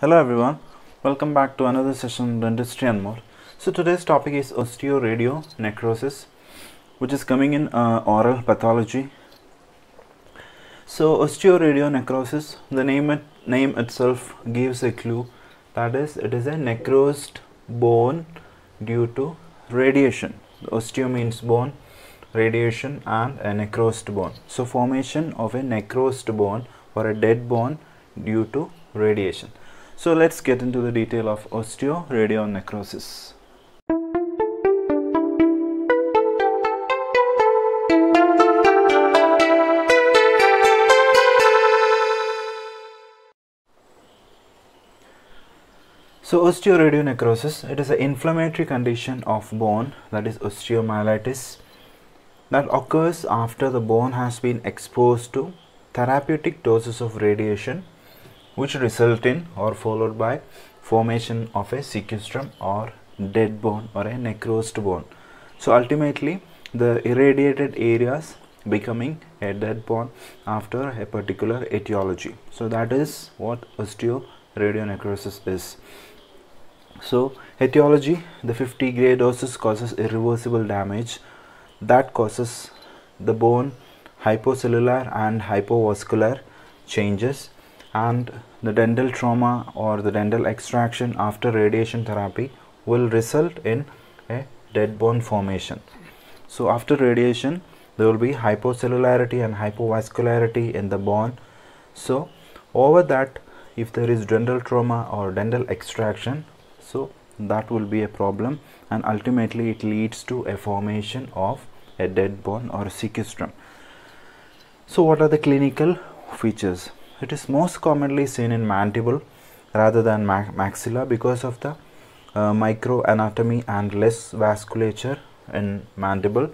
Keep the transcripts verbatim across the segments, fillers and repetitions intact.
Hello everyone, welcome back to another session, Dentistry and More. So today's topic is osteoradionecrosis, which is coming in uh, oral pathology. So osteoradionecrosis, the name it, name itself gives a clue, that is, it is a necrosed bone due to radiation. The osteo means bone, radiation, and a necrosed bone. So formation of a necrosed bone or a dead bone due to radiation. So let's get into the detail of osteoradionecrosis. So osteoradionecrosis, it is an inflammatory condition of bone, that is osteomyelitis, that occurs after the bone has been exposed to therapeutic doses of radiation, which result in or followed by formation of a sequestrum or dead bone or a necrosed bone. So ultimately the irradiated areas becoming a dead bone after a particular etiology. So that is what osteoradionecrosis is. So etiology, the fifty gray doses causes irreversible damage that causes the bone hypocellular and hypovascular changes, and the dental trauma or the dental extraction after radiation therapy will result in a dead bone formation. So after radiation there will be hypocellularity and hypovascularity in the bone. So over that, if there is dental trauma or dental extraction, so that will be a problem, and ultimately it leads to a formation of a dead bone or a sequestrum. So what are the clinical features? It is most commonly seen in mandible rather than maxilla because of the uh, microanatomy and less vasculature in mandible,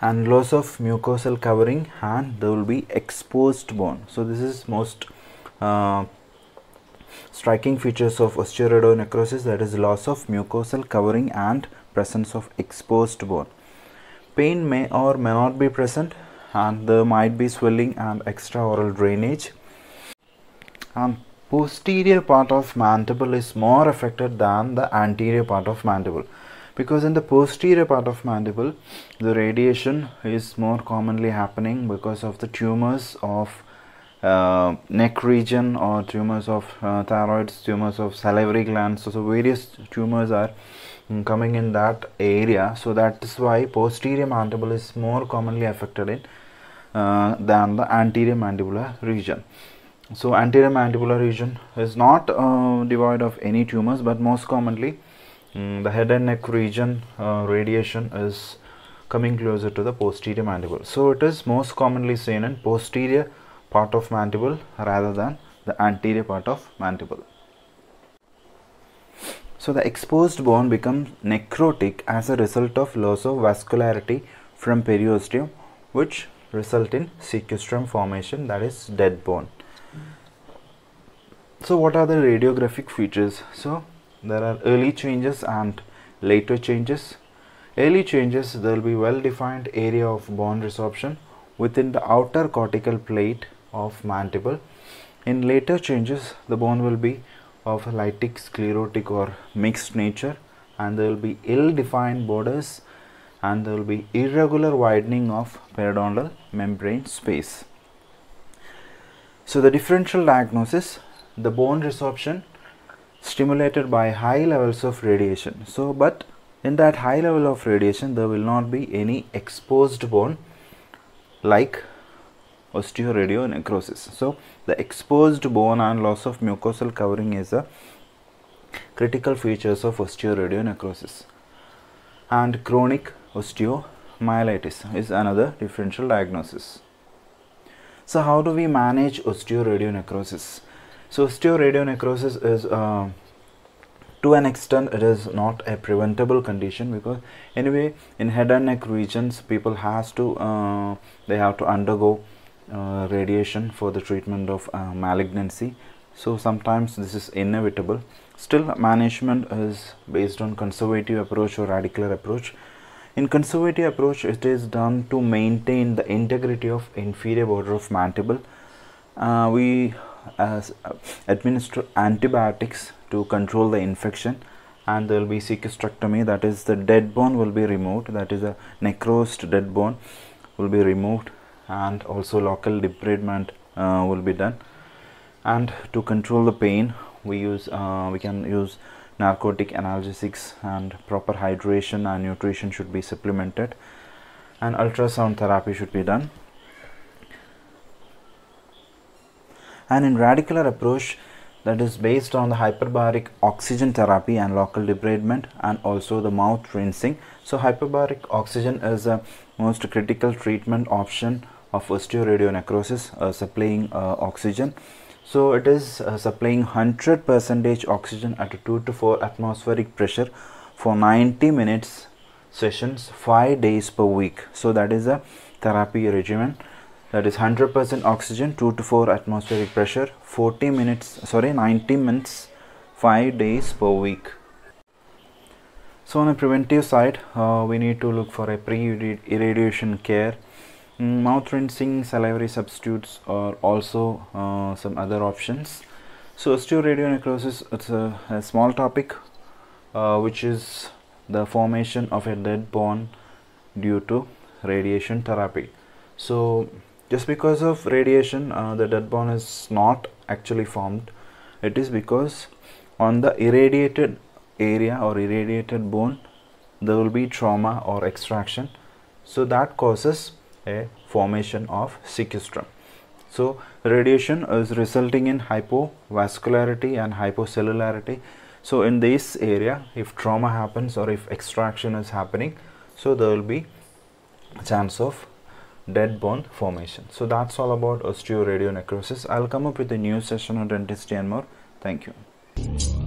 and loss of mucosal covering, and there will be exposed bone. So this is most uh, striking features of osteoradionecrosis, that is loss of mucosal covering and presence of exposed bone. Pain may or may not be present, and there might be swelling and extraoral drainage, and posterior part of mandible is more affected than the anterior part of mandible, because in the posterior part of mandible the radiation is more commonly happening because of the tumors of uh, neck region or tumors of uh, thyroids, tumors of salivary glands. So, so various tumors are coming in that area, so that is why posterior mandible is more commonly affected in uh, than the anterior mandibular region. So anterior mandibular region is not uh, devoid of any tumors, but most commonly um, the head and neck region uh, radiation is coming closer to the posterior mandible. So it is most commonly seen in posterior part of mandible rather than the anterior part of mandible. So the exposed bone becomes necrotic as a result of loss of vascularity from periosteum, which result in sequestrum formation, that is dead bone. So what are the radiographic features? So there are early changes and later changes. Early changes, there will be well defined area of bone resorption within the outer cortical plate of mandible. In later changes the bone will be of a lytic, sclerotic or mixed nature, and there will be ill-defined borders, and there will be irregular widening of periodontal membrane space. So the differential diagnosis, the bone resorption stimulated by high levels of radiation. So but in that high level of radiation there will not be any exposed bone like osteoradionecrosis. So the exposed bone and loss of mucosal covering is a critical features of osteoradionecrosis. And chronic osteomyelitis is another differential diagnosis. So how do we manage osteoradionecrosis? So osteoradionecrosis is uh, to an extent it is not a preventable condition, because anyway in head and neck regions people has to uh, they have to undergo Uh, radiation for the treatment of uh, malignancy. So sometimes this is inevitable. Still management is based on conservative approach or radical approach. In conservative approach it is done to maintain the integrity of inferior border of mandible. Uh, we uh, administer antibiotics to control the infection, and there will be sequestrectomy, that is the dead bone will be removed, that is a necrosed dead bone will be removed, and also local debridement uh, will be done. And to control the pain, we use uh, we can use narcotic analgesics, and proper hydration and nutrition should be supplemented, and ultrasound therapy should be done. And in radicular approach, that is based on the hyperbaric oxygen therapy and local debridement, and also the mouth rinsing. So hyperbaric oxygen is a most critical treatment option of osteoradionecrosis, uh, supplying uh, oxygen. So it is uh, supplying one hundred percent oxygen at a two to four atmospheric pressure for ninety minutes sessions five days per week. So that is a therapy regimen, that is one hundred percent oxygen, two to four atmospheric pressure, forty minutes sorry ninety minutes five days per week. So on a preventive side, uh, we need to look for a pre-irradiation care. Mouth rinsing, salivary substitutes, or also uh, some other options. So osteoradionecrosis, it's a, a small topic, uh, which is the formation of a dead bone due to radiation therapy. So just because of radiation, uh, the dead bone is not actually formed. It is because on the irradiated area or irradiated bone, there will be trauma or extraction. So that causes a formation of sequestrum. So radiation is resulting in hypovascularity and hypocellularity. So in this area, if trauma happens or if extraction is happening, so there will be a chance of dead bone formation. So that's all about osteoradionecrosis. I'll come up with a new session on dentistry and more. Thank you.